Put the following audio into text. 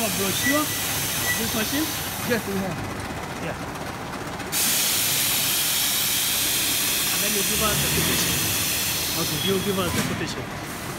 have a brochure of this machine? Yes, we have. Yeah. And then you give us the quotation. Okay. You give us the quotation.